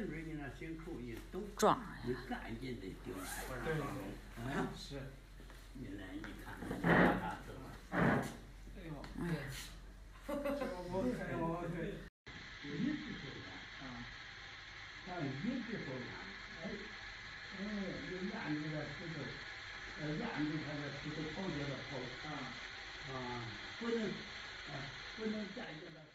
顺着你那心口一抖，撞了，你赶紧得丢了，不让撞了啊！是，你来你看看，啥子嘛？哎呦，我有一只手感啊，像一只手感，哎，就沿着石头，沿着它的石头跑，接着跑啊，不能，不能站着。